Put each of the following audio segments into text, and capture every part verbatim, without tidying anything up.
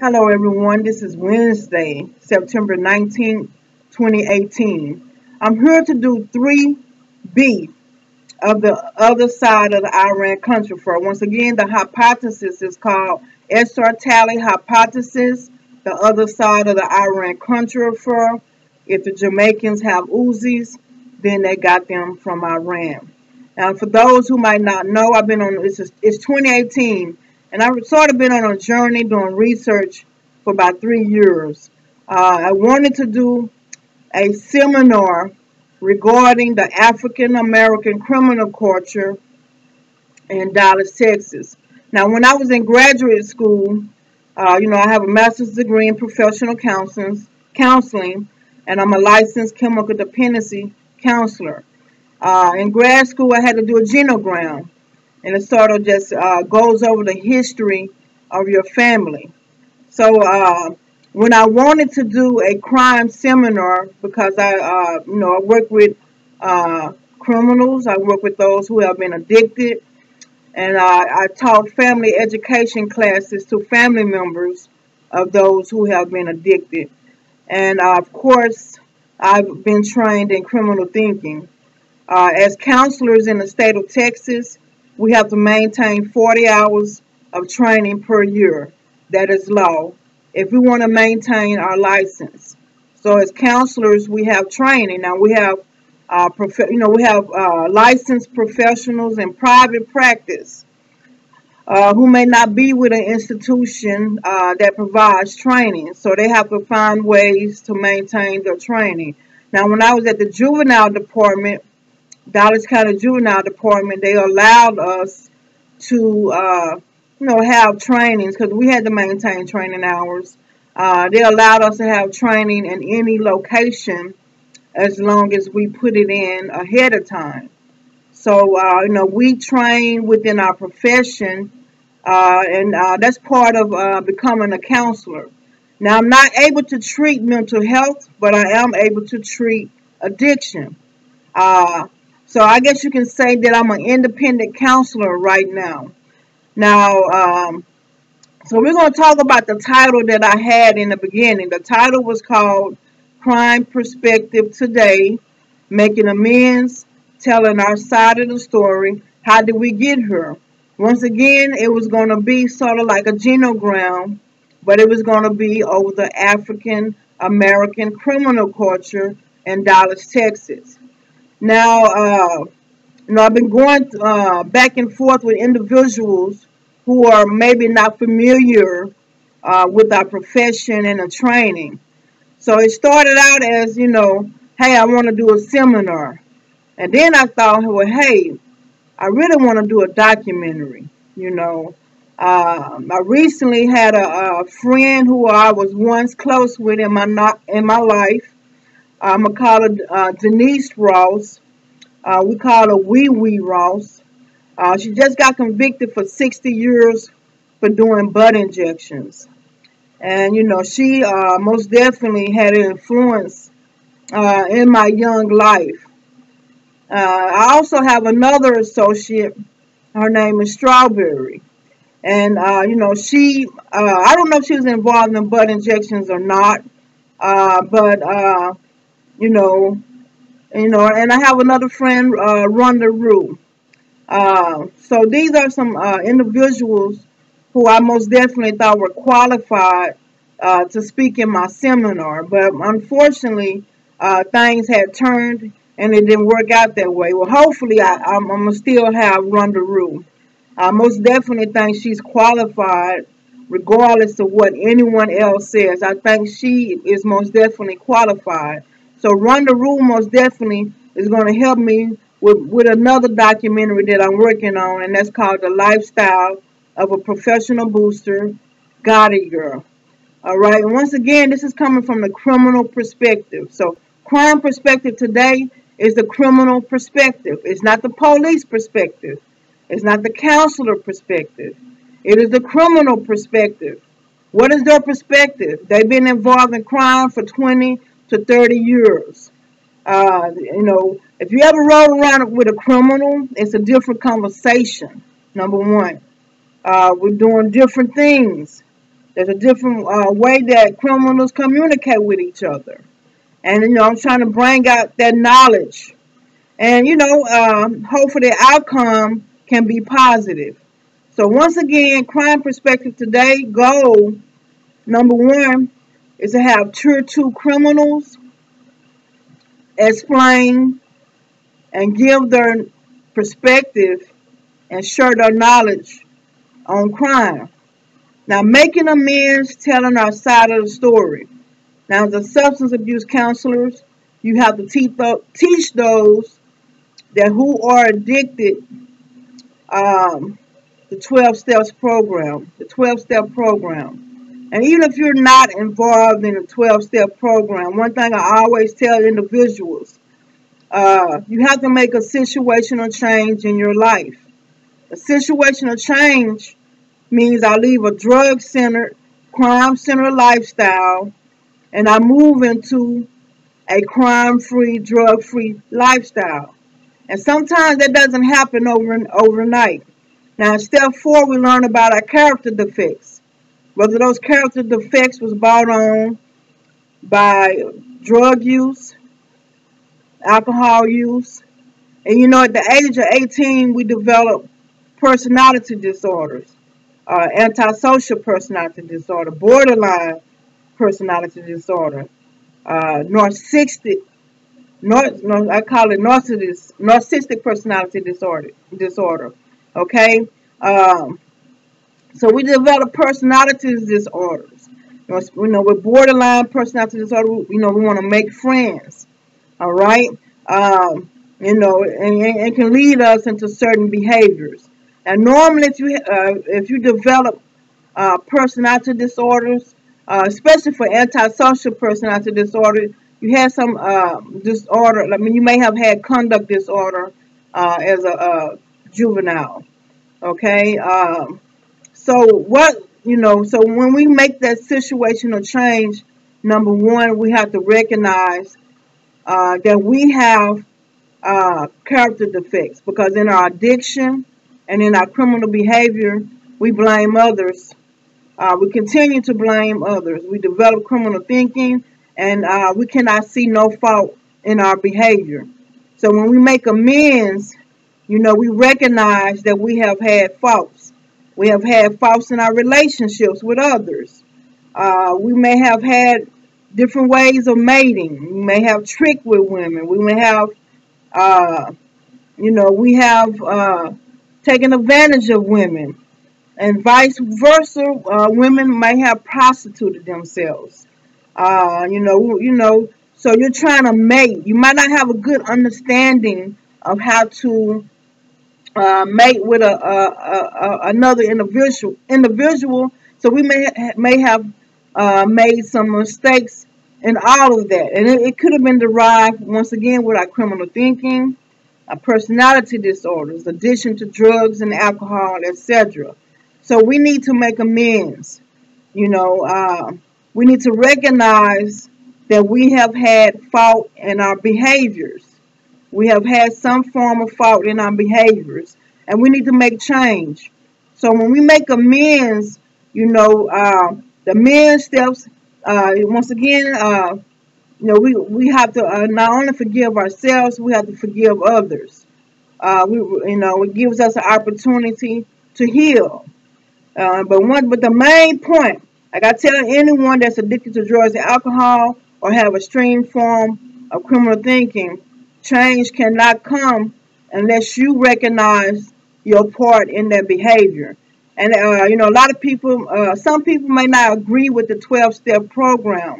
Hello everyone, this is Wednesday, September nineteenth, twenty eighteen. I'm here to do three B of the other side of the Iran Contra Affair. Once again, the hypothesis is called S R Tallie Hypothesis, the other side of the Iran Contra Affair. If the Jamaicans have Uzis, then they got them from Iran. Now, for those who might not know, I've been on, it's, it's twenty eighteen. And I've sort of been on a journey doing research for about three years. Uh, I wanted to do a seminar regarding the African-American criminal culture in Dallas, Texas. Now, when I was in graduate school, uh, you know, I have a master's degree in professional counseling, counseling and I'm a licensed chemical dependency counselor. Uh, in grad school, I had to do a genogram. And it sort of just uh, goes over the history of your family. So uh, when I wanted to do a crime seminar, because I, uh, you know, I work with uh, criminals, I work with those who have been addicted, and uh, I taught family education classes to family members of those who have been addicted. And uh, of course, I've been trained in criminal thinking. Uh, as counselors in the state of Texas, we have to maintain forty hours of training per year. That is law, if we want to maintain our license. So as counselors, we have training. Now we have, uh, you know, we have uh, licensed professionals in private practice uh, who may not be with an institution uh, that provides training. So they have to find ways to maintain their training. Now, when I was at the juvenile department, Dallas County Juvenile Department, they allowed us to, uh, you know, have trainings because we had to maintain training hours. Uh, they allowed us to have training in any location as long as we put it in ahead of time. So, uh, you know, we train within our profession, uh, and uh, that's part of uh, becoming a counselor. Now, I'm not able to treat mental health, but I am able to treat addiction. Uh, So I guess you can say that I'm an independent counselor right now. Now, um, so we're going to talk about the title that I had in the beginning. The title was called Crime Perspective Today, Making Amends, Telling Our Side of the Story. How did we get here? Once again, it was going to be sort of like a genogram, but it was going to be over the African-American criminal culture in Dallas, Texas. Now, uh, you know, I've been going uh, back and forth with individuals who are maybe not familiar uh, with our profession and the training. So it started out as, you know, hey, I want to do a seminar. And then I thought, well, hey, I really want to do a documentary, you know. Uh, I recently had a, a friend who I was once close with in my, not, in my life. I'm going to call her uh, Denise Ross. Uh, we call her Wee Wee Ross. Uh, she just got convicted for sixty years for doing butt injections. And, you know, she uh, most definitely had an influence uh, in my young life. Uh, I also have another associate. Her name is Strawberry. And, uh, you know, she, uh, I don't know if she was involved in butt injections or not, uh, but... Uh, You know, you know, and I have another friend, uh, Rhonda Rue. Uh, so these are some uh, individuals who I most definitely thought were qualified uh, to speak in my seminar. But unfortunately, uh, things had turned and it didn't work out that way. Well, hopefully I, I'm, I'm going to still have Rhonda Rue. I most definitely think she's qualified regardless of what anyone else says. I think she is most definitely qualified. So Rhonda Rue most definitely is going to help me with, with another documentary that I'm working on, and that's called The Lifestyle of a Professional Booster, Gotti Girl. All right, and once again, this is coming from the criminal perspective. So crime perspective today is the criminal perspective. It's not the police perspective. It's not the counselor perspective. It is the criminal perspective. What is their perspective? They've been involved in crime for twenty to thirty years. Uh, you know, if you ever roll around with a criminal, it's a different conversation, number one. Uh, we're doing different things There's a different uh, way that criminals communicate with each other. And, you know, I'm trying to bring out that knowledge. And, you know, um, hopefully the outcome can be positive. So once again, crime perspective today, goal number one is to have tier two criminals explain and give their perspective and share their knowledge on crime. Now, making amends, telling our side of the story. Now, as a substance abuse counselors, you have to te teach those that who are addicted um, the twelve steps program, the twelve step program. And even if you're not involved in the twelve step program, one thing I always tell individuals, uh, you have to make a situational change in your life. A situational change means I leave a drug-centered, crime-centered lifestyle, and I move into a crime-free, drug-free lifestyle. And sometimes that doesn't happen over and overnight. Now, in step four, we learn about our character defects, whether those character defects was brought on by drug use, alcohol use. And, you know, at the age of eighteen, we develop personality disorders, uh, antisocial personality disorder, borderline personality disorder, uh, narcissistic, nar nar I call it narcissistic, narcissistic personality disorder, disorder, okay? Um, so we develop personality disorders. You know, with borderline personality disorder, we, you know, we want to make friends, all right? Um, you know, and it can lead us into certain behaviors. And normally, if you, uh, if you develop uh, personality disorders, Uh, especially for antisocial personality disorder, you had some uh, disorder. I mean, you may have had conduct disorder uh, as a uh, juvenile. Okay. Um, so what you know? So when we make that situational change, number one, we have to recognize uh, that we have uh, character defects, because in our addiction and in our criminal behavior, we blame others. Uh, we continue to blame others. We develop criminal thinking, and uh, we cannot see no fault in our behavior. So when we make amends, you know, we recognize that we have had faults. We have had faults in our relationships with others. Uh, we may have had different ways of mating. We may have tricked with women. We may have, uh, you know, we have uh, taken advantage of women. And vice versa, uh, women may have prostituted themselves. Uh, you know, you know. So you're trying to mate. You might not have a good understanding of how to uh, mate with a, a, a another individual. Individual. So we may ha may have uh, made some mistakes in all of that, and it, it could have been derived once again with our criminal thinking, our personality disorders, addiction to drugs and alcohol, et cetera. So we need to make amends, you know, uh, we need to recognize that we have had fault in our behaviors. We have had some form of fault in our behaviors, and we need to make change. So when we make amends, you know, uh, the amends steps, uh, once again, uh, you know, we, we have to uh, not only forgive ourselves, we have to forgive others. Uh, we, you know, it gives us an opportunity to heal. Uh, but one, but the main point, like I tell anyone that's addicted to drugs and alcohol or have a extreme form of criminal thinking, change cannot come unless you recognize your part in that behavior. And, uh, you know, a lot of people, uh, some people may not agree with the twelve step program,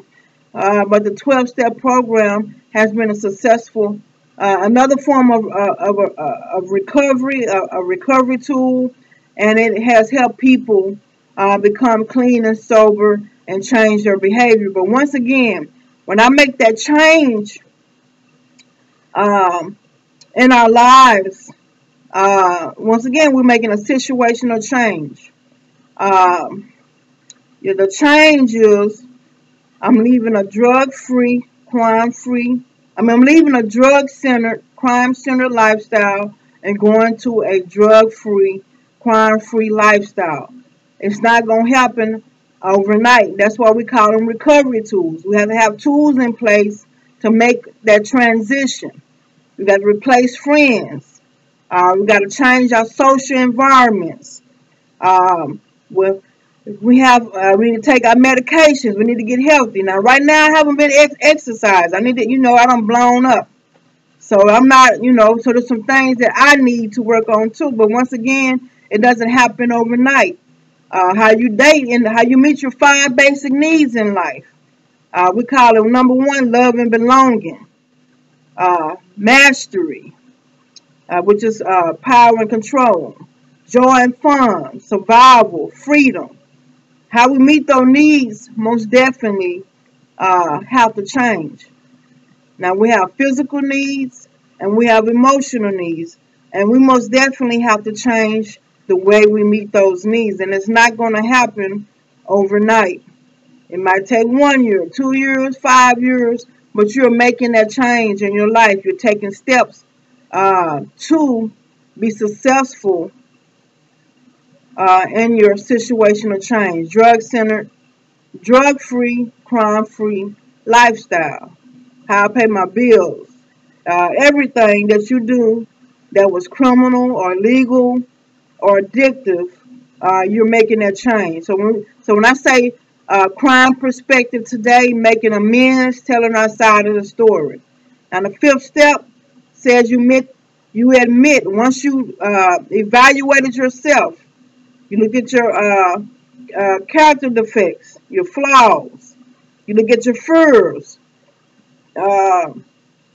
uh, but the twelve step program has been a successful, uh, another form of, uh, of, uh, of recovery, a, a recovery tool. And it has helped people uh, become clean and sober and change their behavior. But once again, when I make that change um, in our lives, uh, once again, we're making a situational change. Um, yeah, the change is I'm leaving a drug-free, crime-free. I mean, I'm leaving a drug-centered, crime-centered lifestyle and going to a drug-free, crime-free lifestyle. It's not going to happen overnight. That's why we call them recovery tools. We have to have tools in place to make that transition. We got to replace friends. Uh, we got to change our social environments. Um, with We have, uh, we need to take our medications. We need to get healthy. Now, right now, I haven't been ex exercised. I need to, you know, I done blown up. So I'm not, you know, so there's some things that I need to work on too. But once again, it doesn't happen overnight. Uh, how you date and how you meet your five basic needs in life. Uh, we call it number one, love and belonging. Uh, mastery, uh, which is uh, power and control. Joy and fun, survival, freedom. How we meet those needs most definitely uh, have to change. Now, we have physical needs and we have emotional needs. And we most definitely have to change the way we meet those needs. And it's not going to happen overnight. It might take one year, two years, five years. But you're making that change in your life. You're taking steps uh, to be successful Uh, in your situational change, drug-centered, drug-free, crime-free lifestyle, how I pay my bills, uh, everything that you do that was criminal or illegal or addictive, uh, you're making that change. So when, so when I say uh, crime perspective today, making amends, telling our side of the story. And the fifth step says you admit, you admit once you uh, evaluated yourself. You look at your uh, uh, character defects, your flaws. You look at your flaws. Uh,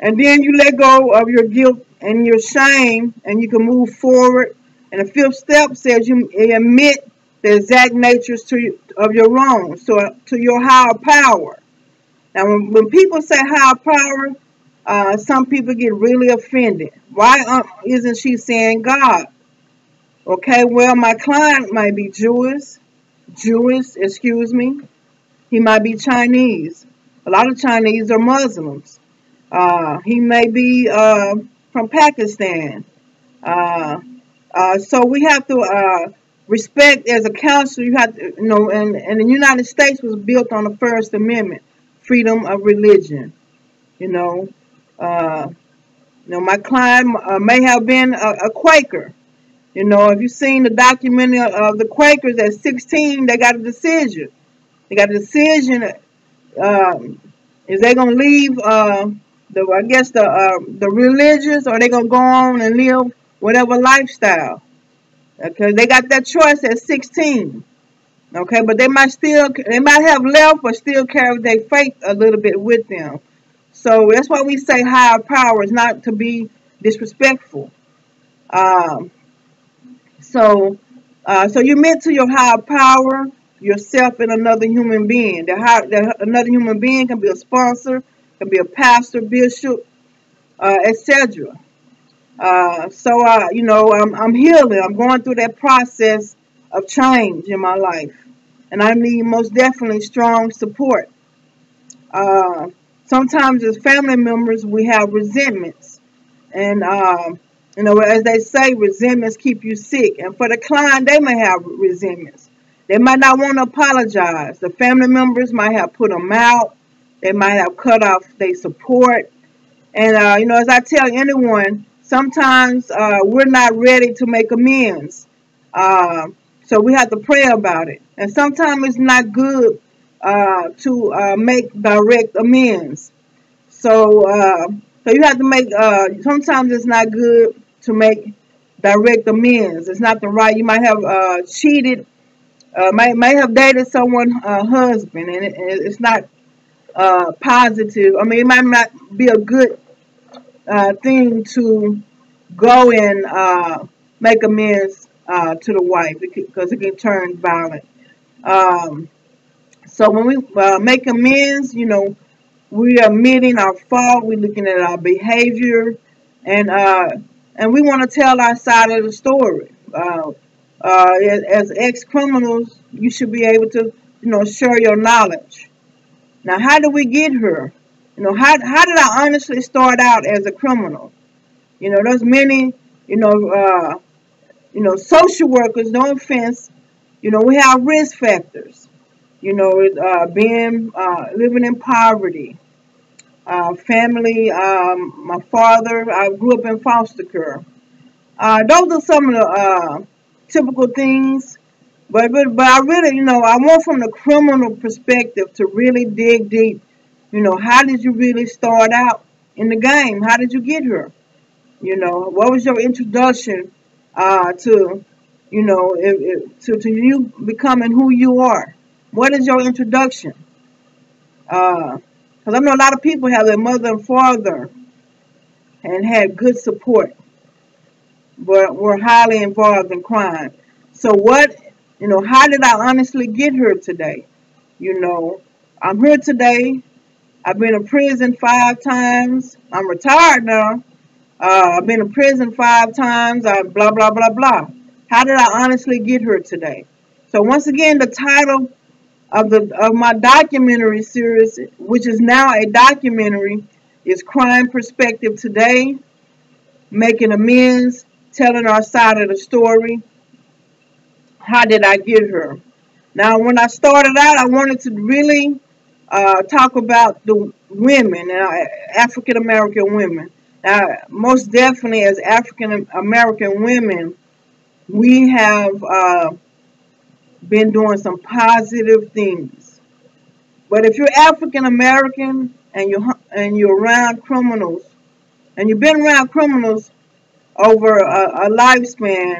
and then you let go of your guilt and your shame, and you can move forward. And the fifth step says you admit the exact natures to you, of your wrongs, so to your higher power. Now, when, when people say higher power, uh, some people get really offended. Why isn't she saying God? Okay, well, my client might be Jewish, Jewish, excuse me. He might be Chinese. A lot of Chinese are Muslims. Uh, he may be uh, from Pakistan. Uh, uh, so we have to uh, respect, as a counselor, you have to, you know, and, and the United States was built on the First Amendment, freedom of religion, you know. Uh, you know, my client uh, may have been a, a Quaker. You know, if you've seen the documentary of the Quakers at sixteen, they got a decision. They got a decision. Um, is they going to leave, uh, the, I guess, the, uh, the religious, or are they going to go on and live whatever lifestyle? Okay, they got that choice at sixteen. Okay, but they might still, they might have left, but still carry their faith a little bit with them. So that's why we say higher power is not to be disrespectful. Um... So, uh, so you meant to your higher power, yourself, and another human being. The high, the, another human being can be a sponsor, can be a pastor, bishop, uh, et cetera. Uh, so, uh, you know, I'm, I'm healing. I'm going through that process of change in my life. And I need most definitely strong support. Uh, sometimes as family members, we have resentments. And, um, you know, as they say, resentments keep you sick. And for the client, they may have resentments. They might not want to apologize. The family members might have put them out. They might have cut off their support. And, uh, you know, as I tell anyone, sometimes uh, we're not ready to make amends. Uh, so we have to pray about it. And sometimes it's not good uh, to uh, make direct amends. So, uh, so you have to make, uh, sometimes it's not good to make direct amends. It's not the right. You might have uh, cheated, uh, might, might have dated someone's uh, husband, and it, it's not uh, positive. I mean, it might not be a good uh, thing to go and uh, make amends uh, to the wife, because it can turn violent. Um, so when we uh, make amends, you know, we are admitting our fault. We're looking at our behavior, and uh, and we want to tell our side of the story. Uh, uh, as, as ex-criminals, you should be able to, you know, share your knowledge. Now, how did we get here? You know, how how did I honestly start out as a criminal? You know, there's many, you know, uh, you know, social workers. No offense, you know, we have risk factors. you know, uh, being uh, living in poverty. Uh, family, um, my father, I grew up in foster care. Uh, those are some of the uh, typical things. But, but, but I really, you know, I want from the criminal perspective to really dig deep. You know, how did you really start out in the game? How did you get here? You know, what was your introduction uh, to, you know, it, it, to, to you becoming who you are? What is your introduction? Because uh, I know a lot of people have their mother and father and had good support, but were highly involved in crime. So what, you know, how did I honestly get here today? You know, I'm here today. I've been in prison five times. I'm retired now. Uh, I've been in prison five times. I blah, blah, blah, blah. How did I honestly get here today? So once again, the title of, the, of my documentary series, which is now a documentary, is Crime Perspective Today, Making Amends, Telling Our Side of the Story. How did I get here? Now, when I started out, I wanted to really uh, talk about the women, uh, African-American women. Now, most definitely as African-American women, we have uh, been doing some positive things. But if you're African-American and you're, and you're around criminals, and you've been around criminals over a, a lifespan,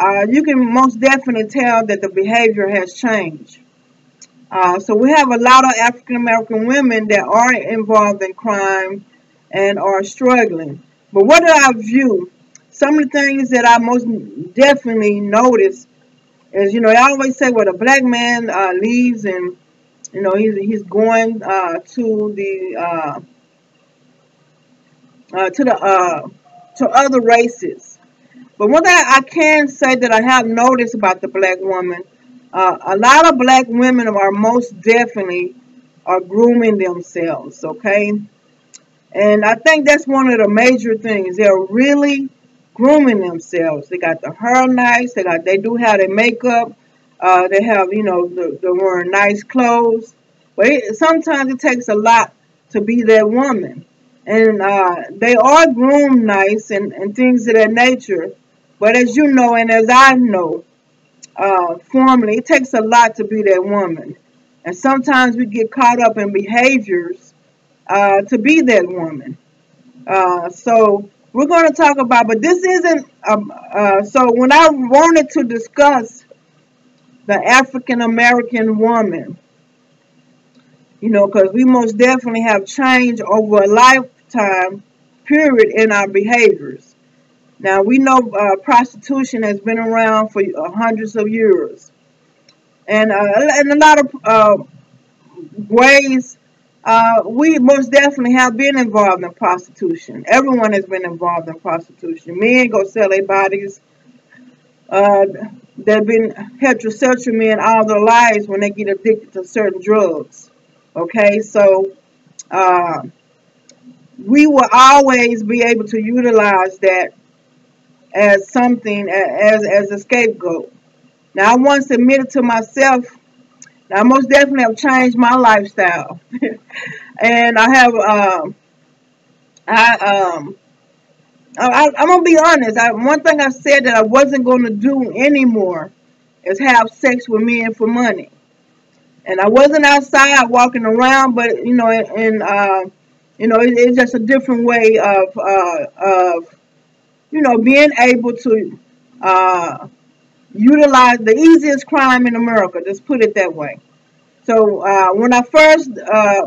Uh, you can most definitely tell that the behavior has changed. Uh, so we have a lot of African-American women that are involved in crime and are struggling. But what do I view? Some of the things that I most definitely notice is, you know, I always say, well, the black man uh, leaves and, you know, he's, he's going uh, to the, uh, uh, to, the uh, to other races. But one thing I can say that I have noticed about the black woman, uh, a lot of black women are most definitely are grooming themselves, okay? And I think that's one of the major things. They're really grooming themselves. They got the hair nice. They got, they do have their makeup. Uh, they have, you know, the, they're wearing nice clothes. But it, sometimes it takes a lot to be that woman. And uh, they are groomed nice and, and things of that nature. But as you know, and as I know, uh, formerly, it takes a lot to be that woman. And sometimes we get caught up in behaviors uh, to be that woman. Uh, so we're going to talk about, but this isn't, um, uh, so when I wanted to discuss the African-American woman, you know, because we most definitely have changed over a lifetime period in our behaviors. Now, we know uh, prostitution has been around for uh, hundreds of years. And, uh, and a lot of uh, ways, uh, we most definitely have been involved in prostitution. Everyone has been involved in prostitution. Men go sell their bodies. Uh, they've been heterosexual men all their lives when they get addicted to certain drugs. Okay, so uh, we will always be able to utilize that as something, as, as a scapegoat. Now, I once admitted to myself, I most definitely have changed my lifestyle. And I have, um, I, um, I, I'm going to be honest. I, one thing I said that I wasn't going to do anymore is have sex with men for money. And I wasn't outside walking around, but, you know, and, and uh, you know, it, it's just a different way of, uh, of, you know, being able to uh, utilize the easiest crime in America. Just put it that way. So uh, when I first, uh,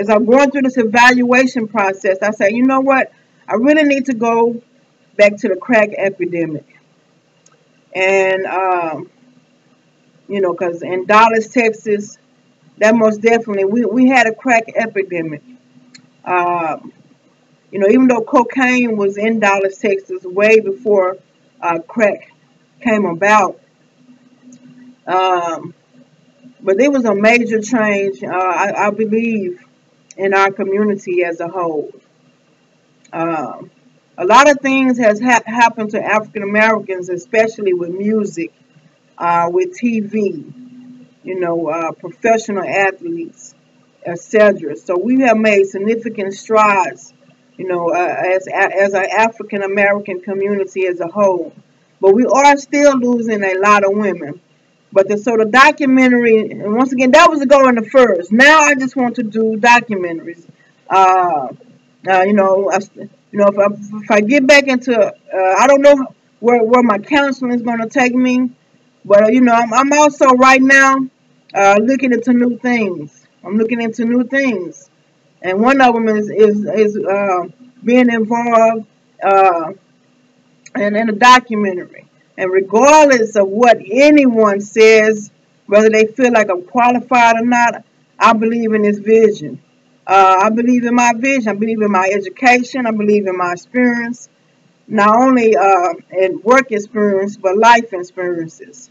as I'm going through this evaluation process, I said, you know what? I really need to go back to the crack epidemic. And, um, you know, because in Dallas, Texas, that most definitely, we, we had a crack epidemic. Uh, you know, even though cocaine was in Dallas, Texas, way before uh, crack came about. Um, but there was a major change, uh, I, I believe, in our community as a whole. Uh, a lot of things has ha happened to African Americans, especially with music. Uh, with T V, you know, uh, professional athletes, et cetera. So we have made significant strides, you know, uh, as as our African American community as a whole. But we are still losing a lot of women. But the, so the documentary, and once again, that was the goal in the first. Now I just want to do documentaries. Uh, uh, you know, I, you know, if I, if I get back into, uh, I don't know where where my counseling is going to take me. But, you know, I'm, I'm also right now uh, looking into new things. I'm looking into new things. And one of them is, is, is uh, being involved uh, in, in a documentary. And regardless of what anyone says, whether they feel like I'm qualified or not, I believe in this vision. Uh, I believe in my vision. I believe in my education. I believe in my experience. Not only uh, in work experience, but life experiences.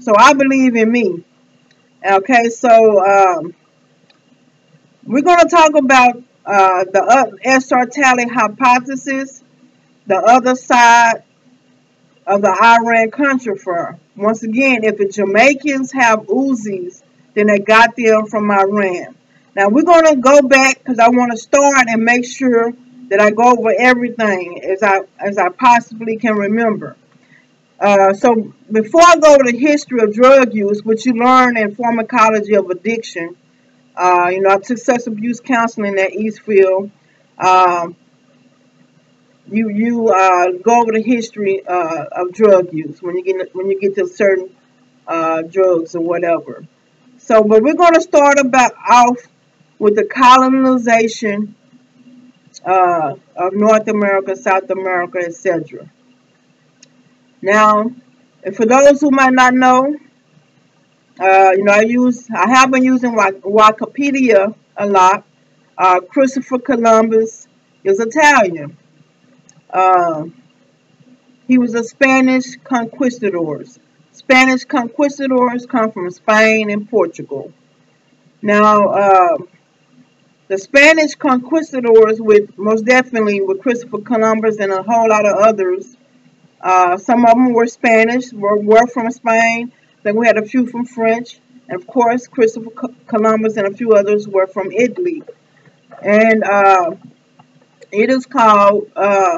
So I believe in me. Okay, so um, we're going to talk about uh, the uh, S R Tallie Hypothesis, the other side of the Iran Contra Affair. Once again, if the Jamaicans have Uzis, then they got them from Iran. Now, we're going to go back because I want to start and make sure that I go over everything as I as I possibly can remember. Uh, so before I go to the history of drug use, which you learn in pharmacology of addiction, uh, you know, I took substance abuse counseling at Eastfield. Um, you you uh, go over the history uh, of drug use when you get when you get to certain uh, drugs or whatever. So, but we're going to start about off with the colonization Uh, of North America, South America, et cetera. Now, and for those who might not know, uh, you know, I use, I have been using Wikipedia a lot. Uh, Christopher Columbus is Italian. Uh, he was a Spanish conquistadors. Spanish conquistadors come from Spain and Portugal. Now, uh, the Spanish conquistadors, with most definitely with Christopher Columbus and a whole lot of others, uh, some of them were Spanish, were, were from Spain. Then we had a few from French. And, of course, Christopher Columbus and a few others were from Italy. And uh, it is called, uh,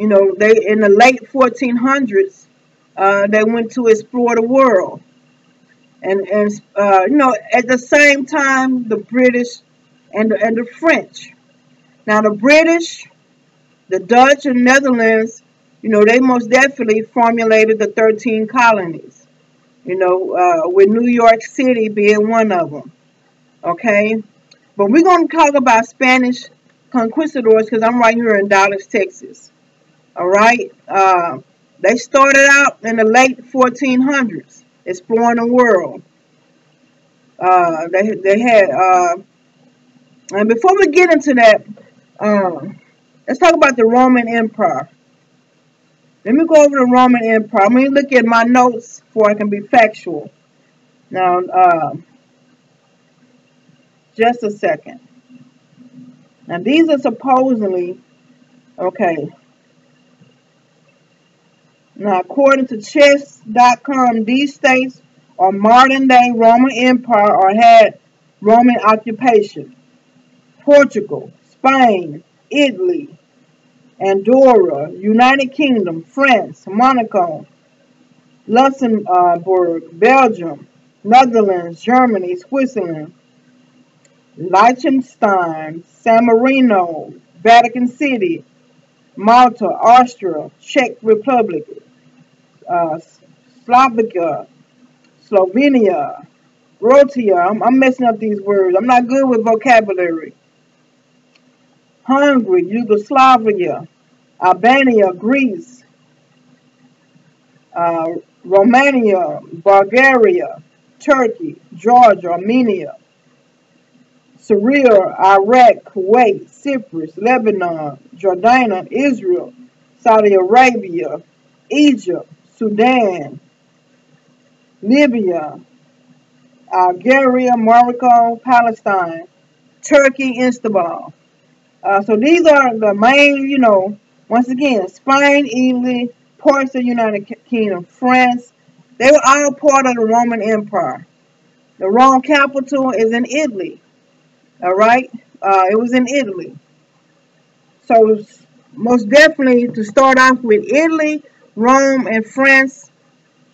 you know, they in the late fourteen hundreds, uh, they went to explore the world. And, and uh, you know, at the same time, the British And, and the French. Now the British, the Dutch, and Netherlands, you know, they most definitely formulated the thirteen colonies, you know, uh, with New York City being one of them. Okay, but we're going to talk about Spanish conquistadors because I'm right here in Dallas, Texas. All right, uh, they started out in the late fourteen hundreds exploring the world. Uh, they, they had... Uh, And before we get into that, um, let's talk about the Roman Empire. Let me go over the Roman Empire. I'm going to look at my notes before I can be factual. Now, uh, just a second. Now, these are supposedly, okay. Now, according to chess dot com, these states are modern-day Roman Empire or had Roman occupation. Portugal, Spain, Italy, Andorra, United Kingdom, France, Monaco, Luxembourg, Belgium, Netherlands, Germany, Switzerland, Liechtenstein, San Marino, Vatican City, Malta, Austria, Czech Republic, uh, Slovakia, Slovenia, Croatia. I'm, I'm messing up these words. I'm not good with vocabulary. Hungary, Yugoslavia, Albania, Greece, uh, Romania, Bulgaria, Turkey, Georgia, Armenia, Syria, Iraq, Kuwait, Cyprus, Lebanon, Jordan, Israel, Saudi Arabia, Egypt, Sudan, Libya, Algeria, Morocco, Palestine, Turkey, Istanbul. Uh, so these are the main, you know, once again, Spain, Italy, parts of the United Kingdom, France. They were all part of the Roman Empire. The Rome capital is in Italy. All right. Uh, it was in Italy. So most definitely to start off with, Italy, Rome, and France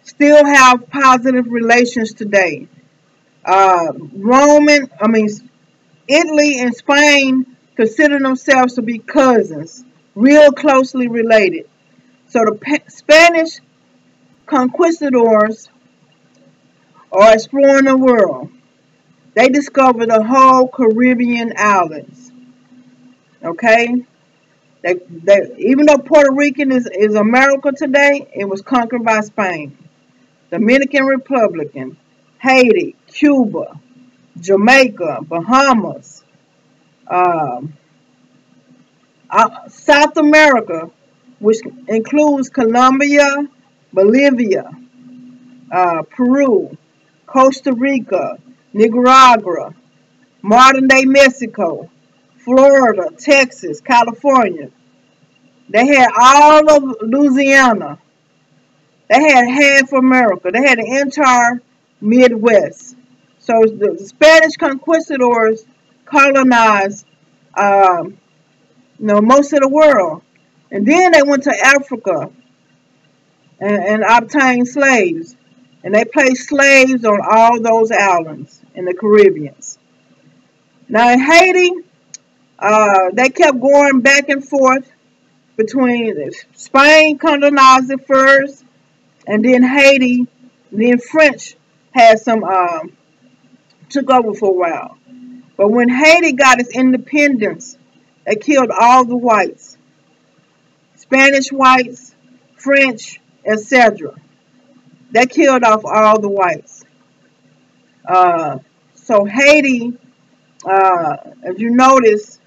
still have positive relations today. Uh, Roman, I mean, Italy and Spain consider themselves to be cousins, real closely related. So the Spanish conquistadors are exploring the world. They discovered the whole Caribbean islands. Okay? They, they, even though Puerto Rican is, is America today, it was conquered by Spain. Dominican Republic, Haiti, Cuba, Jamaica, Bahamas, um, uh, South America, which includes Colombia, Bolivia, uh, Peru, Costa Rica, Nicaragua, modern-day Mexico, Florida, Texas, California. They had all of Louisiana. They had half America. They had the entire Midwest. So the Spanish conquistadors colonized, um, you know, most of the world. And then they went to Africa and, and obtained slaves. And they placed slaves on all those islands in the Caribbean. Now in Haiti, uh, they kept going back and forth between Spain colonized it first, and then Haiti, and then French had some, um, took over for a while. But when Haiti got its independence, they killed all the whites. Spanish whites, French, et cetera. They killed off all the whites. Uh, so Haiti, uh, if you notice,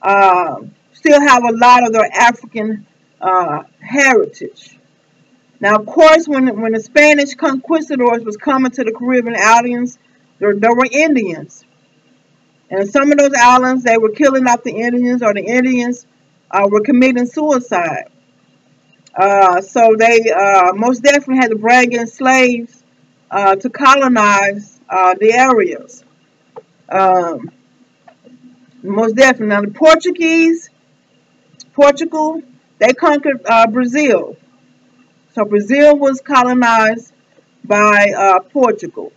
uh, still have a lot of their African uh, heritage. Now, of course, when, when the Spanish conquistadors was coming to the Caribbean islands, there, there were Indians. And some of those islands, they were killing off the Indians, or the Indians uh, were committing suicide. Uh, so they uh, most definitely had to bring in slaves uh, to colonize uh, the areas. Um, most definitely. Now the Portuguese, Portugal, they conquered uh, Brazil. So Brazil was colonized by uh, Portugal.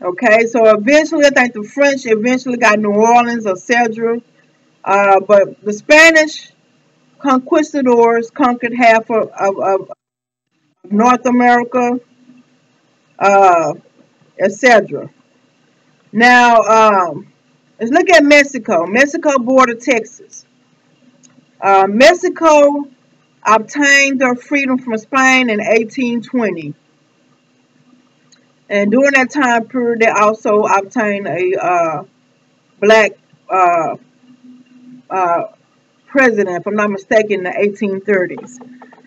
Okay, so eventually, I think the French eventually got New Orleans, et cetera. Uh, but the Spanish conquistadors conquered half of, of, of North America, uh, et cetera. Now, um, let's look at Mexico. Mexico bordered Texas. Uh, Mexico obtained their freedom from Spain in eighteen twenty. And during that time period, they also obtained a uh, black uh, uh, president, if I'm not mistaken, in the eighteen thirties.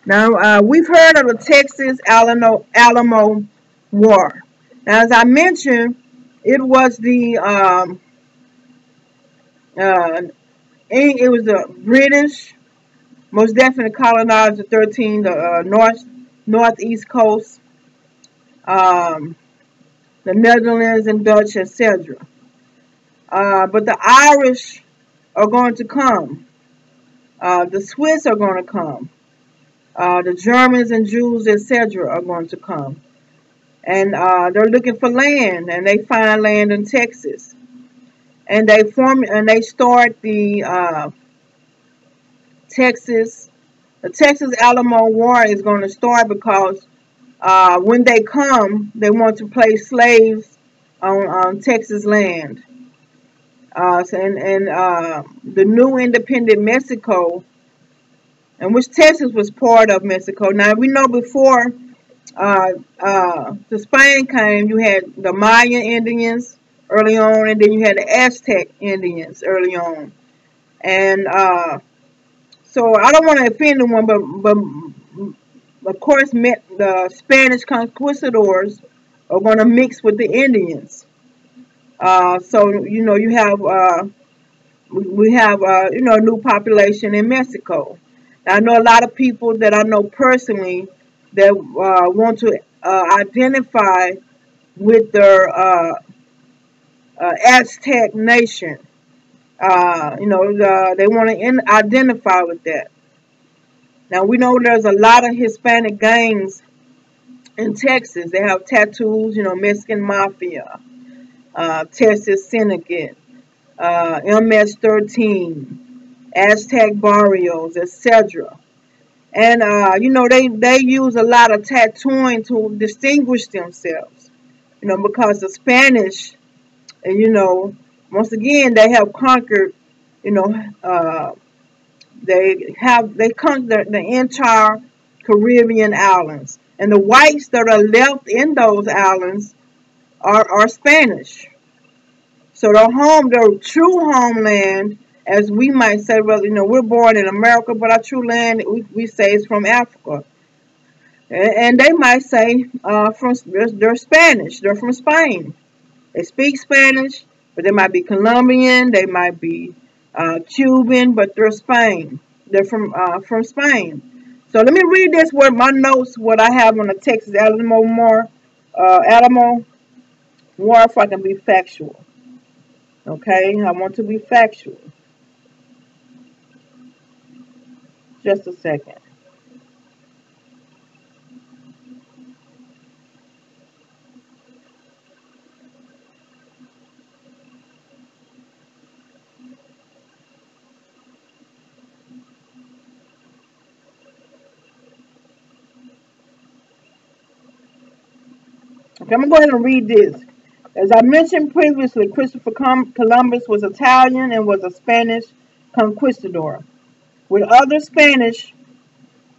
Now, uh, we've heard of the Texas Alamo, Alamo War. Now, as I mentioned, it was the um, uh, it was the British most definitely colonized the thirteen, the uh, north, northeast coast, um, the Netherlands and Dutch, et cetera. Uh, but the Irish are going to come. Uh, the Swiss are going to come. Uh, the Germans and Jews, et cetera, are going to come. And uh, they're looking for land, and they find land in Texas. And they form, and they start the Uh, Texas, the Texas Alamo War is going to start because uh, when they come, they want to place slaves on, on Texas land. Uh, and and uh, the new independent Mexico, and which Texas was part of Mexico. Now, we know before uh, uh, the Spain came, you had the Maya Indians early on, and then you had the Aztec Indians early on. And uh, so I don't want to offend anyone, but, but of course the Spanish conquistadors are going to mix with the Indians. Uh, so, you know, you have, uh, we have, uh, you know, a new population in Mexico. Now, I know a lot of people that I know personally that uh, want to uh, identify with their uh, uh, Aztec nation. Uh, you know, uh, they want to identify with that. Now, we know there's a lot of Hispanic gangs in Texas. They have tattoos, you know, Mexican Mafia, uh, Texas Syndicate, uh, M S thirteen, Aztec Barrios, et cetera. And, uh, you know, they, they use a lot of tattooing to distinguish themselves, you know, because the Spanish, you know, once again, they have conquered, you know, uh, they have, they conquered the entire Caribbean islands. And the whites that are left in those islands are, are Spanish. So their home, their true homeland, as we might say, well, you know, we're born in America, but our true land, we, we say, is from Africa. And, and they might say uh, from they're, they're Spanish. They're from Spain. They speak Spanish, but they might be Colombian. They might be uh, Cuban, but they're Spain. They're from uh, from Spain. So let me read this with my notes, what I have on the Texas Alamo War, uh, Alamo War, if I can be factual. Okay, I want to be factual. Just a second. Okay, I'm going to go ahead and read this. As I mentioned previously, Christopher Columbus was Italian and was a Spanish conquistador, with other Spanish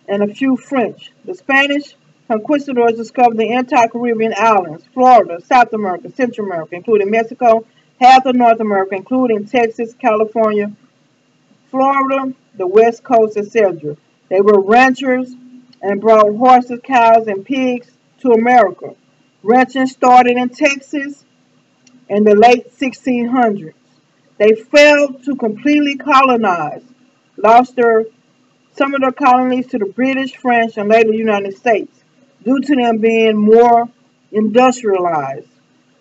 and a few French. The Spanish conquistadors discovered the entire Caribbean islands, Florida, South America, Central America, including Mexico, half of North America, including Texas, California, Florida, the West Coast, et cetera. They were ranchers and brought horses, cows, and pigs to America. Ranching started in Texas in the late sixteen hundreds. They failed to completely colonize, lost their, some of their colonies to the British, French, and later United States, due to them being more industrialized.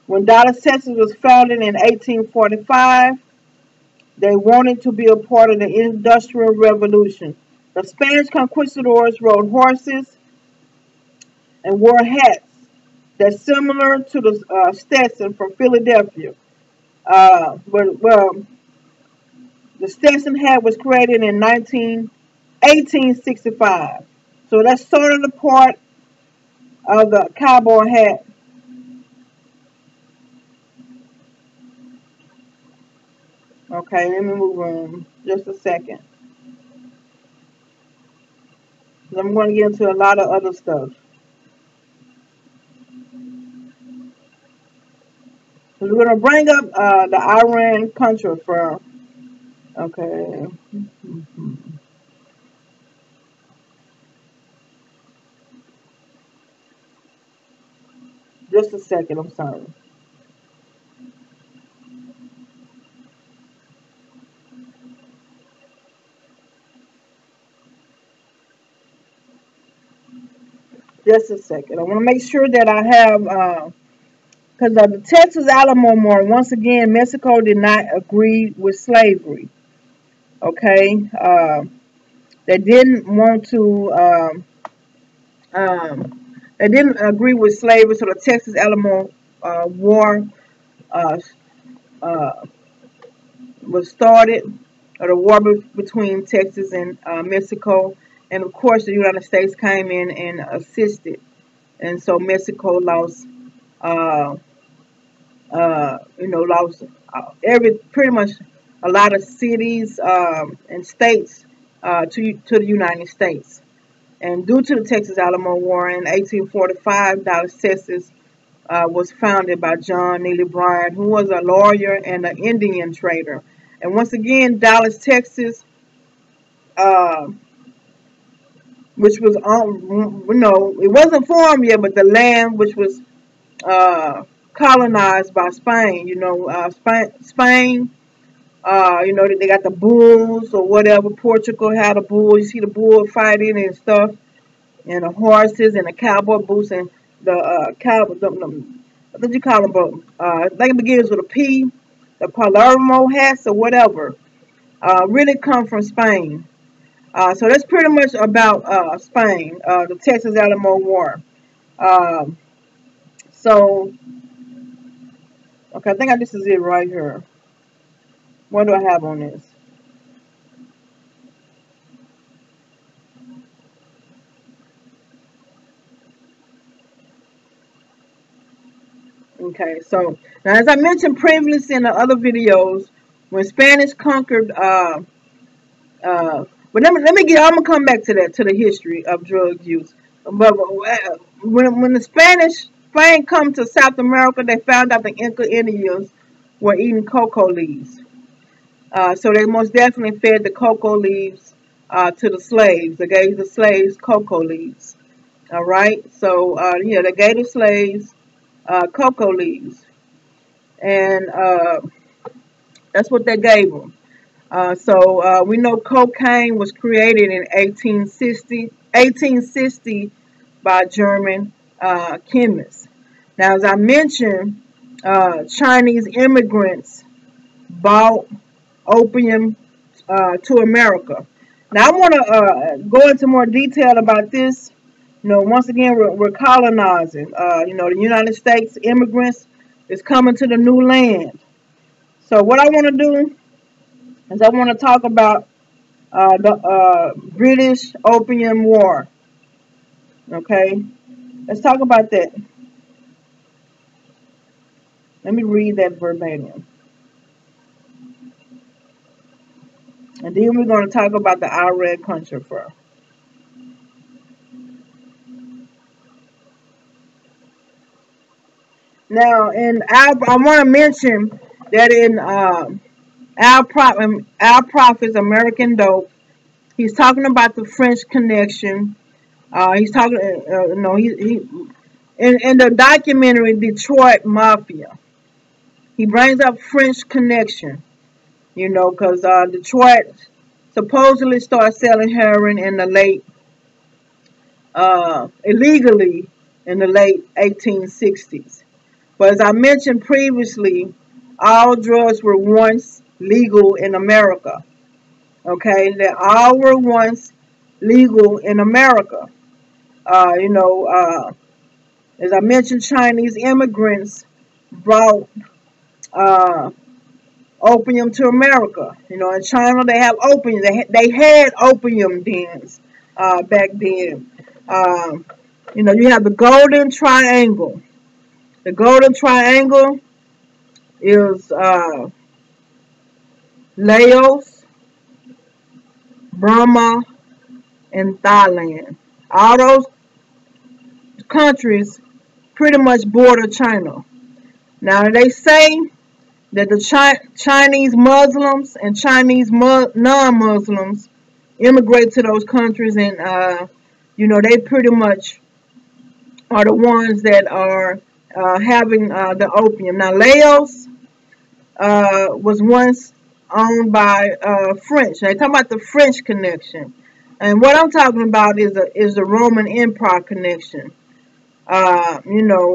When Dallas, Texas was founded in eighteen forty-five, they wanted to be a part of the Industrial Revolution. The Spanish conquistadors rode horses and wore hats that's similar to the uh, Stetson from Philadelphia. Uh, well, well, the Stetson hat was created in eighteen sixty-five. So that's sort of the part of the cowboy hat . Okay, let me move on just a second. I'm going to get into a lot of other stuff. We're going to bring up uh, the Iran Contra Affair. Okay. Mm-hmm. Just a second, I'm sorry. Just a second. I want to make sure that I have... Uh, Because of the Texas Alamo War, once again, Mexico did not agree with slavery. Okay, uh, they didn't want to. Um, um, they didn't agree with slavery, so the Texas Alamo uh, War uh, uh, was started, or the war be between Texas and uh, Mexico, and of course, the United States came in and assisted, and so Mexico lost. Uh, uh, you know, lost uh, every pretty much a lot of cities um, and states uh, to to the United States. And due to the Texas Alamo War in eighteen forty-five, Dallas, Texas uh, was founded by John Neely Bryan, who was a lawyer and an Indian trader. And once again, Dallas, Texas, uh, which was on, you know, it wasn't formed yet, but the land which was Uh, colonized by Spain, you know, uh, Spain, Spain uh, you know, they got the bulls or whatever. Portugal had a bull, you see the bull fighting and stuff, and the horses and the cowboy boots and the uh, cow, the, what did you call them, bro? Uh, I think it begins with a P. The Palermo hats or whatever uh, really come from Spain. Uh, so that's pretty much about uh, Spain, uh, the Texas Alamo War. Uh, so, okay, I think I, this is it right here. What do I have on this? Okay, so now as I mentioned previously in the other videos, when Spanish conquered, uh, uh, but let me let me get. I'm gonna come back to that, to the history of drug use. But when when the Spanish Spain come to South America, they found out the Inca Indians were eating cocoa leaves. Uh, so they most definitely fed the cocoa leaves uh, to the slaves. They gave the slaves cocoa leaves. All right, so uh, yeah, they gave the slaves Uh, cocoa leaves, and uh, that's what they gave them. Uh, so uh, we know cocaine was created in eighteen sixty by German uh, chemists. Now, as I mentioned, uh, Chinese immigrants bought opium uh, to America. Now, I want to uh, go into more detail about this. You know, once again, we're, we're colonizing. Uh, you know, the United States immigrants is coming to the new land. So what I want to do is I want to talk about uh, the uh, British Opium War. Okay, let's talk about that. Let me read that verbatim. And then we're going to talk about the Iran Contra Affair. Now, and I, I want to mention that in uh, Al, Pro, Al Prophet's American Dope, he's talking about the French Connection. Uh, he's talking, uh, you know, he, he in, in the documentary Detroit Mafia, he brings up French Connection, you know, because uh, Detroit supposedly started selling heroin in the late, uh, illegally in the late eighteen sixties. But as I mentioned previously, all drugs were once legal in America. Okay, they all were once legal in America. Uh, you know, uh, as I mentioned, Chinese immigrants brought uh, opium to America. You know, in China they have opium. They ha they had opium dens uh, back then. Um, you know, you have the Golden Triangle. The Golden Triangle is uh, Laos, Burma, and Thailand. All those countries pretty much border China. Now, they say that the Chi Chinese Muslims and Chinese mu non-Muslims immigrate to those countries, and, uh, you know, they pretty much are the ones that are Uh, having uh, the opium. Now, Laos uh, was once owned by uh, French. Now, they talk about the French Connection, and what I'm talking about is a, is the Roman Empire connection. Uh, you know,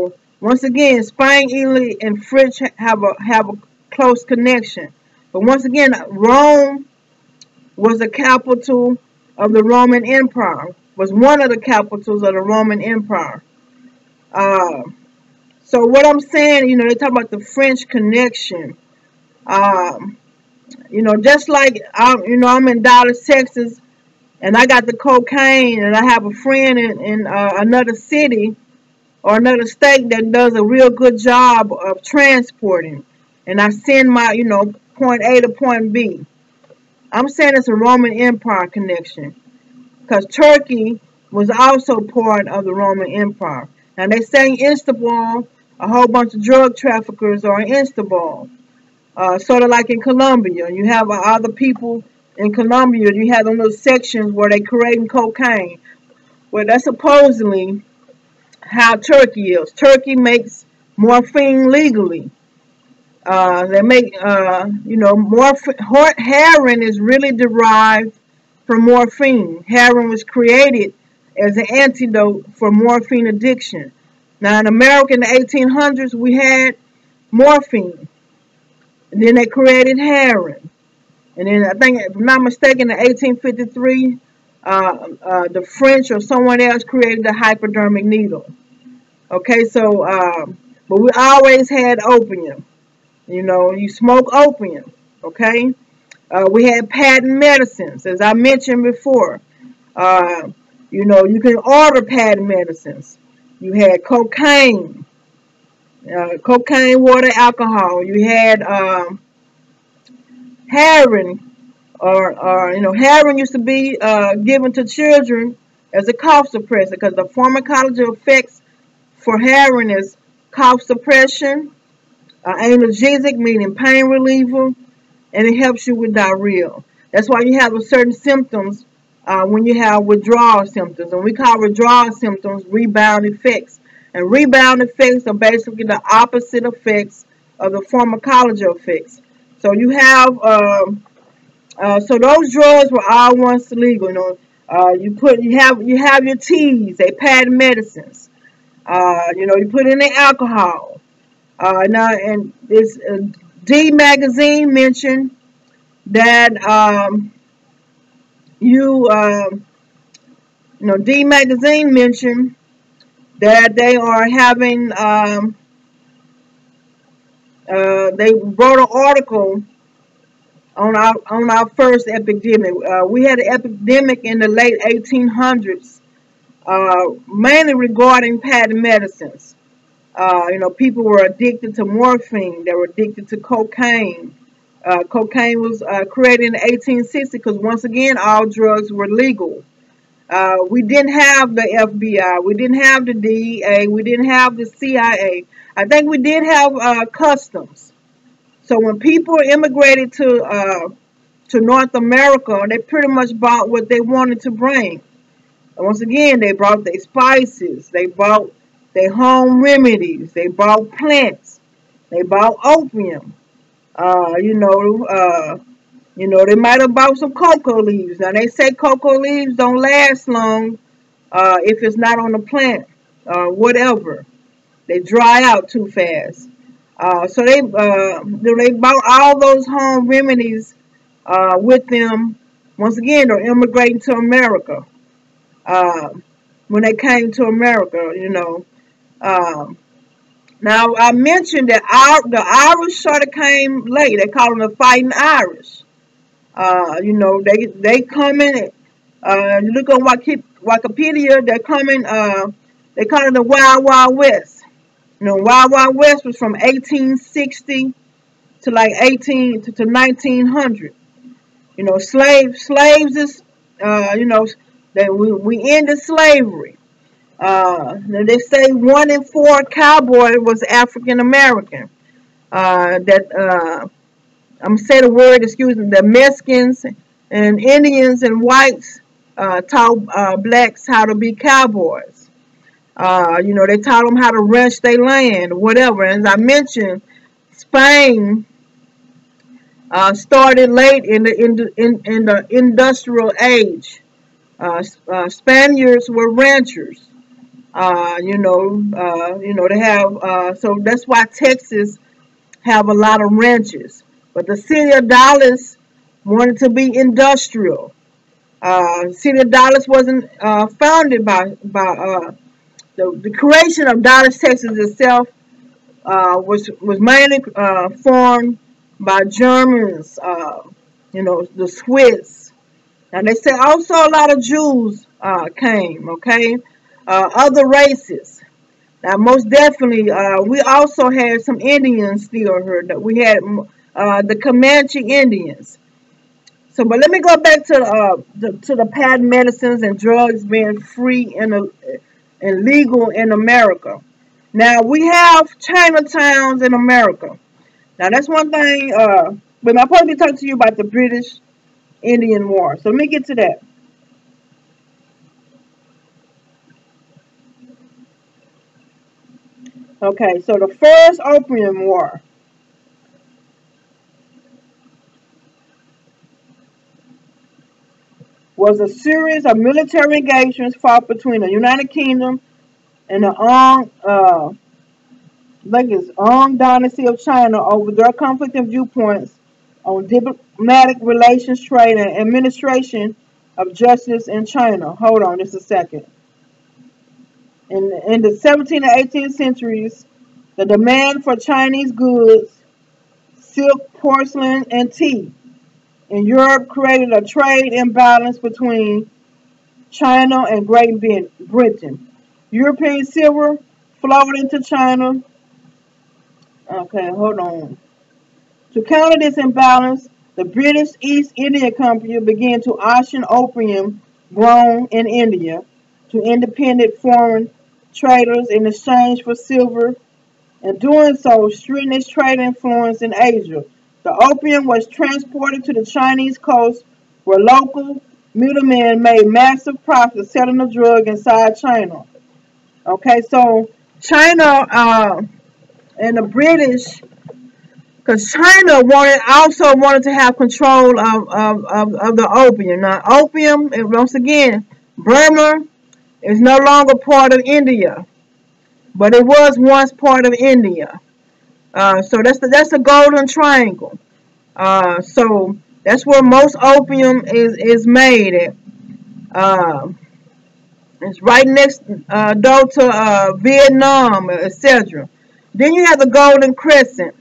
once again, Spain, Italy, and French have a have a close connection. But once again, Rome was the capital of the Roman Empire. Was one of the capitals of the Roman Empire. Uh, So what I'm saying, you know, they talk about the French Connection. Um, you know, just like, I'm, you know, I'm in Dallas, Texas, and I got the cocaine, and I have a friend in, in uh, another city or another state that does a real good job of transporting. And I send my, you know, point A to point B. I'm saying it's a Roman Empire connection, because Turkey was also part of the Roman Empire. Now, they say in Istanbul, a whole bunch of drug traffickers are in Istanbul, uh, sort of like in Colombia. You have uh, other people in Colombia. You have them little sections where they creating cocaine. Well, that's supposedly how Turkey is. Turkey makes morphine legally. Uh, they make, uh, you know, morphine. Heroin is really derived from morphine. Heroin was created as an antidote for morphine addiction. Now in America in the eighteen hundreds, we had morphine. And then they created heroin. And then I think, if I'm not mistaken, in eighteen fifty-three, uh, uh, the French or someone else created the hypodermic needle. Okay, so, uh, but we always had opium. You know, you smoke opium. Okay, uh, we had patent medicines, as I mentioned before. Uh, you know, you can order patent medicines. You had cocaine, uh, cocaine, water, alcohol. You had uh, heroin, or, or, you know, heroin used to be uh, given to children as a cough suppressor, because the pharmacology effects for heroin is cough suppression, uh, analgesic, meaning pain reliever, and it helps you with diarrhea. That's why you have a certain symptoms uh, when you have withdrawal symptoms. And we call withdrawal symptoms rebound effects. And rebound effects are basically the opposite effects of the pharmacology effects. So you have, uh, uh, so those drugs were all once legal. You know, uh, you put, you have, you have your teas, they patent medicines. Uh, you know, you put in the alcohol. Uh, now, and this uh, D Magazine mentioned that um, you, uh, you know, D Magazine mentioned that they are having. Um, Uh, they wrote an article on our on our first epidemic. Uh, we had an epidemic in the late eighteen hundreds, uh, mainly regarding patent medicines. Uh, you know, people were addicted to morphine. They were addicted to cocaine. Uh, cocaine was uh, created in eighteen sixty because, once again, all drugs were legal. Uh, we didn't have the F B I. We didn't have the D E A. We didn't have the C I A. I think we did have uh, customs. So when people immigrated to uh, to North America, they pretty much bought what they wanted to bring. And once again, they brought their spices, they bought their home remedies, they bought plants, they bought opium. Uh, you know, uh, you know, they might have bought some cocoa leaves. Now they say cocoa leaves don't last long uh, if it's not on the plant, uh, whatever. They dry out too fast. Uh, so they uh, they bought all those home remedies uh, with them. Once again, they're immigrating to America. Uh, when they came to America, you know. Um, now, I mentioned that our, the Irish sort of came late. They call them the Fighting Irish. Uh, you know, they, they come in. Uh, you look on Wikipedia, they're coming, uh, they call it the Wild Wild West. You know, Wild Wild West was from eighteen sixty to like eighteen to, to nineteen hundred. You know, slaves, slaves is, uh, you know, they we, we ended slavery. Uh, they say one in four cowboy was African American. Uh, that uh, I'm saying the word, excuse me, the Mexicans and Indians and whites uh, taught uh, blacks how to be cowboys. Uh, you know, they taught them how to ranch their land, whatever. And as I mentioned, Spain uh, started late in the in the, in, in the industrial age. Uh, uh, Spaniards were ranchers. Uh, you know, uh, you know they have. Uh, so that's why Texas have a lot of ranches. But the city of Dallas wanted to be industrial. Uh, city of Dallas wasn't uh, founded by by. Uh, The, the creation of Dallas, Texas itself uh, was was mainly uh, formed by Germans, uh, you know, the Swiss. And they say also a lot of Jews uh, came, okay, uh, other races. Now, most definitely, uh, we also had some Indians still here. That we had uh, the Comanche Indians. So, but let me go back to uh, the to the patent medicines and drugs being free in a. and legal in America. Now we have Chinatowns in America. Now that's one thing, uh, but I'm probably talking to you about the British Indian War. So let me get to that. Okay, so the first Opium War. Was a series of military engagements fought between the United Kingdom and the Ong, uh, like it's Ong dynasty of China over their conflicting viewpoints on diplomatic relations, trade, and administration of justice in China. Hold on just a second. In, in the seventeenth and eighteenth centuries, the demand for Chinese goods, silk, porcelain, and tea in Europe created a trade imbalance between China and Great Britain. European silver flowed into China. Okay, hold on. To counter this imbalance, the British East India Company began to auction opium grown in India to independent foreign traders in exchange for silver, and doing so strengthened its trade influence in Asia. The opium was transported to the Chinese coast, where local middlemen made massive profits selling the drug inside China. Okay, so China uh, and the British, because China wanted also wanted to have control of, of, of, of the opium. Now, opium, and once again, Burma is no longer part of India, but it was once part of India. Uh, so that's the, that's the Golden Triangle. Uh, so that's where most opium is, is made at. Uh, it's right next uh, door to uh, Vietnam, et cetera. Then you have the Golden Crescent,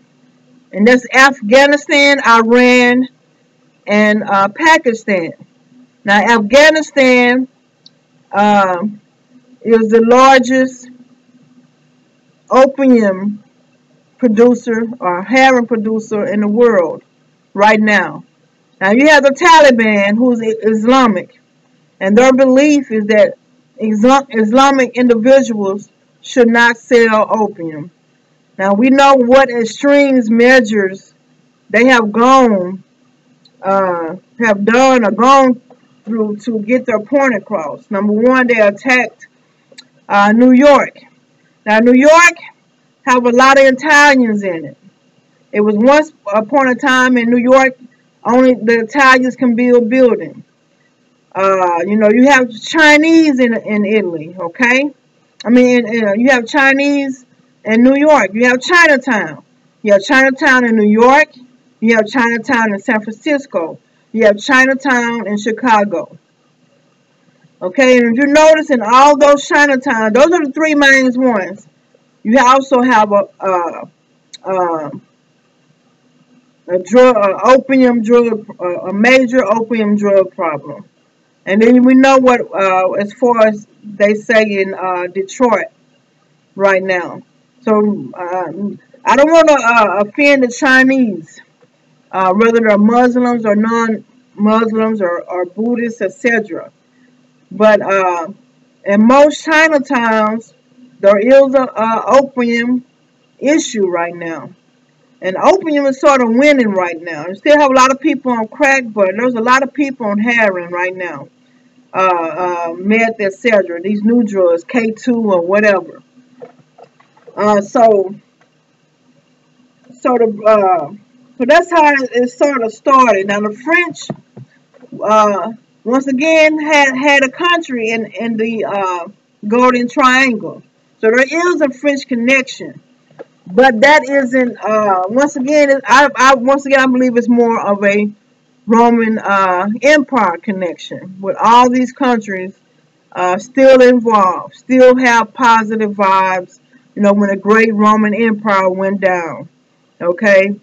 and that's Afghanistan, Iran, and uh, Pakistan. Now, Afghanistan uh, is the largest opium producer or heroin producer in the world right now. Now you have the Taliban, who's Islamic, and their belief is that Islamic individuals should not sell opium. Now we know what extremes measures they have gone, uh, have done or gone through to get their point across. Number one, they attacked uh, New York. Now New York have a lot of Italians in it. It was once upon a time in New York, only the Italians can build buildings. Uh, you know, you have Chinese in in Italy, okay? I mean, in, in, you have Chinese in New York. You have Chinatown. You have Chinatown in New York. You have Chinatown in San Francisco. You have Chinatown in Chicago. Okay, and if you notice in all those Chinatowns, those are the three main ones. You also have a, uh, uh, a drug, uh, opium drug, uh, a major opium drug problem. And then we know what, uh, as far as they say in uh, Detroit right now. So uh, I don't want to uh, offend the Chinese, uh, whether they're Muslims or non-Muslims or, or Buddhists, et cetera. But uh, in most Chinatowns, there is an opium issue right now. And opium is sort of winning right now. You still have a lot of people on crack, but there's a lot of people on heroin right now. Uh, uh, meth, et cetera. These new drugs, K two or whatever. Uh, so, so, the, uh, so that's how it, it sort of started. Now the French, uh, once again, had, had a country in, in the uh, Golden Triangle. So there is a French connection, but that isn't. Uh, once again, I, I once again I believe it's more of a Roman uh, Empire connection, with all these countries uh, still involved, still have positive vibes. You know, when the great Roman Empire went down. Okay,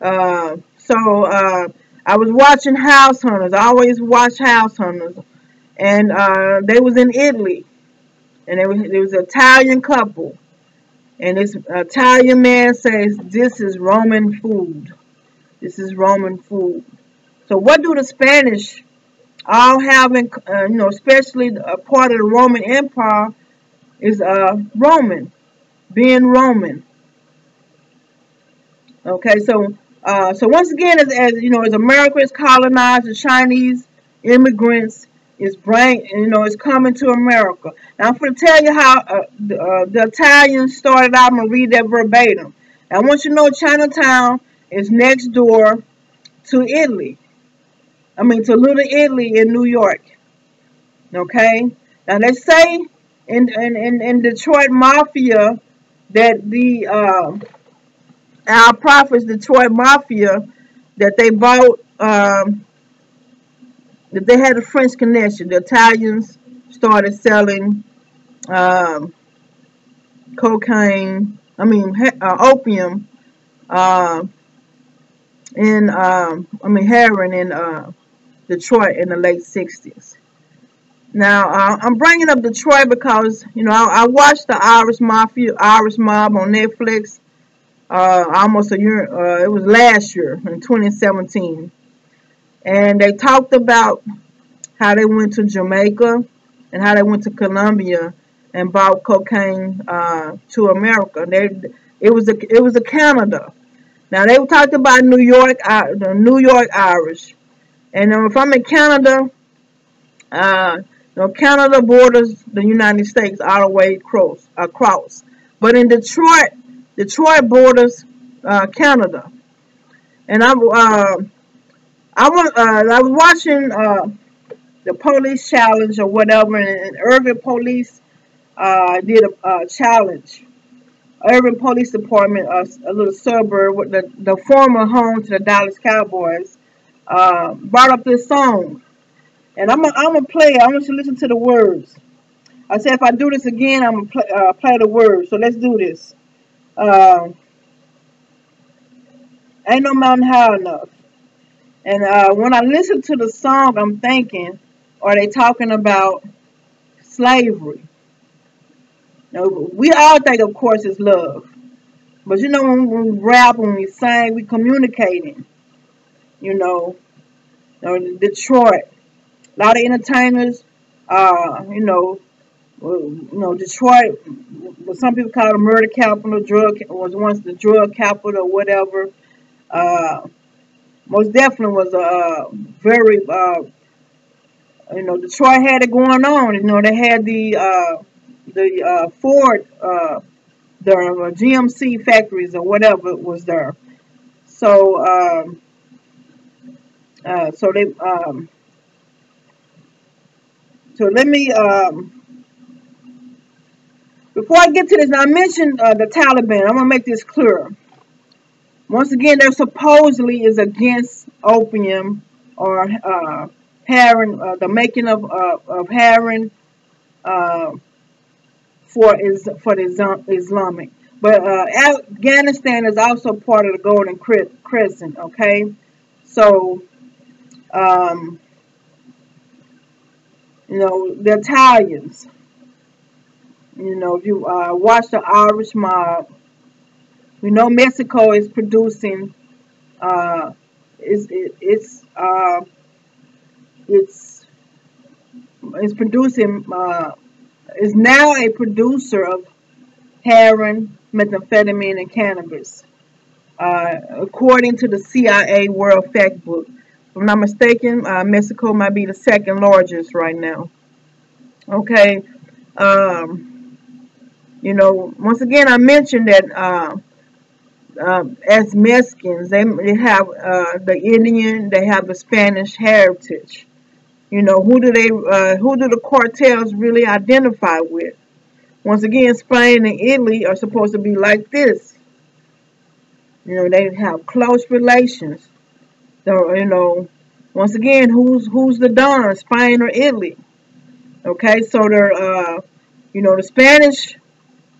uh, so uh, I was watching House Hunters. I always watch House Hunters, and uh, they was in Italy. And there was, there was an Italian couple. And this Italian man says, this is Roman food. This is Roman food. So what do the Spanish all have in, uh, you know, especially a part of the Roman Empire is uh, Roman, being Roman. Okay, so uh, so once again, as, as you know, as America is colonized, the Chinese immigrants is bring, you know, it's coming to America. Now, I'm going to tell you how uh, the, uh, the Italians started out. I'm going to read that verbatim. Now, I want you to know Chinatown is next door to Italy. I mean, to Little Italy in New York. Okay? Now, they say in, in, in, in Detroit Mafia that the uh, our prophets, Detroit Mafia, that they bought, um, that they had a French connection. The Italians started selling um, cocaine, I mean uh, opium, uh, in um, I mean heroin in uh, Detroit in the late sixties. Now uh, I'm bringing up Detroit because you know I, I watched the Irish Mafia, Irish Mob on Netflix. Uh, almost a year, uh, it was last year in twenty seventeen, and they talked about how they went to Jamaica and how they went to Colombia and bought cocaine uh, to America. They, it was a, it was a Canada. Now they talked about New York, uh, the New York Irish, and uh, if I'm in Canada, uh, you know, Canada borders the United States all the way across, across. But in Detroit. Detroit borders uh, Canada, and I uh, I was uh, I was watching uh, the police challenge or whatever, and, and Irving Police uh, did a, a challenge. Irving Police Department, uh, a little suburb, with the the former home to the Dallas Cowboys, uh, brought up this song, and I'm a, I'm a player. I want you to listen to the words. I said if I do this again, I'm gonna play, uh, play the words. So let's do this. Uh, ain't no mountain high enough. And uh, when I listen to the song, I'm thinking, are they talking about slavery? Now, we all think, of course, it's love. But, you know, when we rap, when we sing, we communicating. You know, Detroit. A lot of entertainers, uh, you know, Well, you know, Detroit, what some people call the murder capital, drug was once the drug capital, or whatever. Uh, most definitely was a very, uh, you know, Detroit had it going on. You know, they had the uh, the uh, Ford, uh, the G M C factories or whatever was there. So, um, uh, so they, um, so let me. Um, Before I get to this, I mentioned uh, the Taliban. I'm going to make this clearer. Once again, they're supposedly is against opium or uh, heroin, uh, the making of, uh, of heroin uh, for, is, for the Islam, Islamic. But uh, Afghanistan is also part of the Golden Crescent, okay? So, um, you know, the Italians. You know, if you uh, watch the Irish Mob, we know Mexico is producing, uh, is it, it's, uh, it's, it's producing, uh, is now a producer of heroin, methamphetamine, and cannabis, uh, according to the C I A World Factbook. If I'm not mistaken, uh, Mexico might be the second largest right now. Okay, um. You know, once again, I mentioned that uh, uh, as Mexicans, they, they have uh, the Indian, they have the Spanish heritage. You know, who do they, uh, who do the cartels really identify with? Once again, Spain and Italy are supposed to be like this. You know, they have close relations. So, you know, once again, who's who's the don? Spain or Italy? Okay, so they're, uh, you know, the Spanish.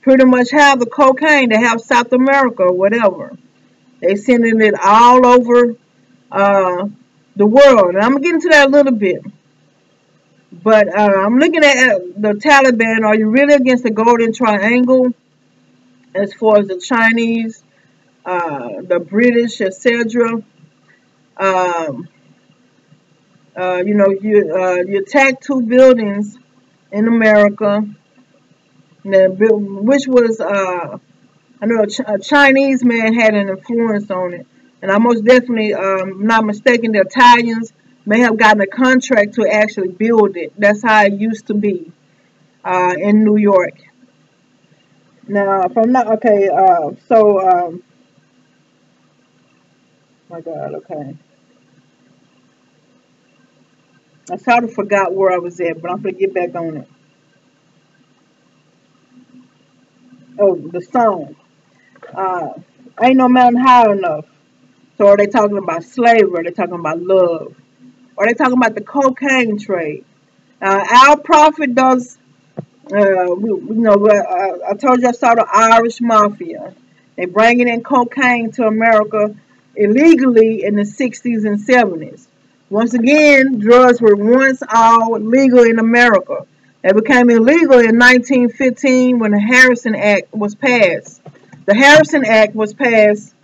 Pretty much have the cocaine. They have South America or whatever. They sending it all over uh, the world. And I'm going to get into that a little bit. But uh, I'm looking at the Taliban. Are you really against the Golden Triangle? As far as the Chinese, uh, the British, et cetera. Um, uh, you know, you, uh, you attack two buildings in America. Which was, uh, I know a, Ch a Chinese man had an influence on it. And I most definitely, um, not mistaken, the Italians may have gotten a contract to actually build it. That's how it used to be uh, in New York. Now, if I'm not, okay, uh, so, um, my God, okay. I sort of forgot where I was at, but I'm going to get back on it. of the song. Uh, ain't no mountain high enough. So are they talking about slavery? Are they talking about love? Are they talking about the cocaine trade? Uh, our prophet does, uh, we, you know, I, I told you I saw the Irish Mafia. They bringing in cocaine to America illegally in the sixties and seventies. Once again, drugs were once all legal in America. They became illegal in nineteen fifteen when the Harrison Act was passed. The Harrison Act was passed